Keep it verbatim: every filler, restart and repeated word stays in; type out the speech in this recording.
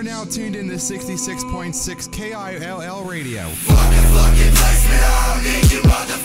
are now tuned in to sixty-six point six K I L L Radio. Fucking fucking flex me out, you motherfucker.